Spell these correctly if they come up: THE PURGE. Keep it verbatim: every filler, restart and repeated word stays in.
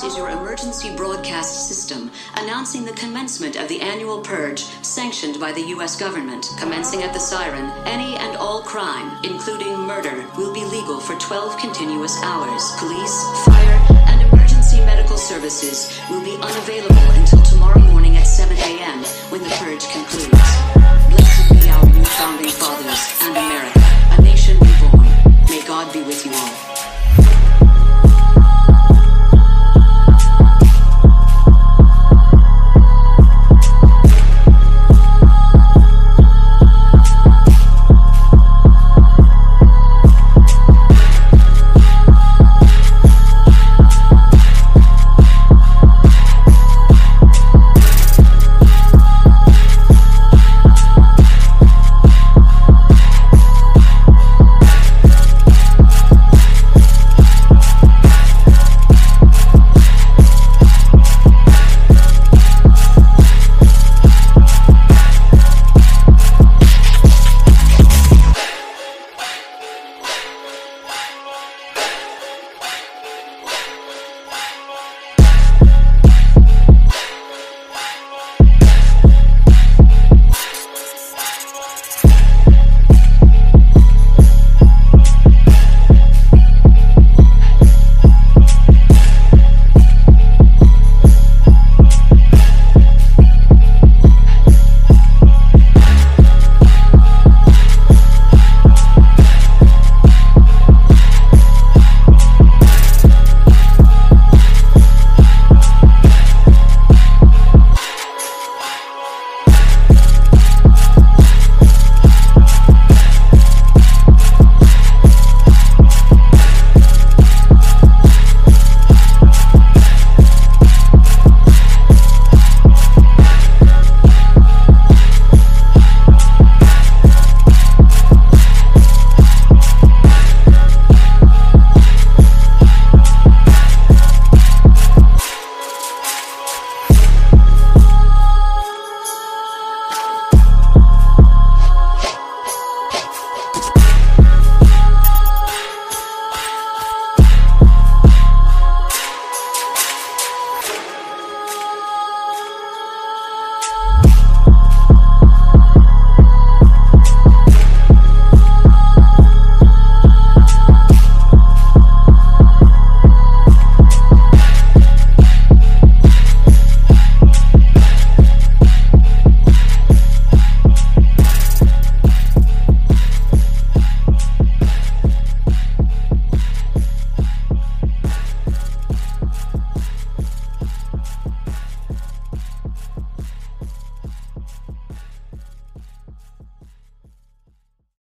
Broadcast is your emergency broadcast system announcing the commencement of the annual purge sanctioned by the U S government. Commencing at the siren, any and all crime, including murder, will be legal for twelve continuous hours. Police, fire...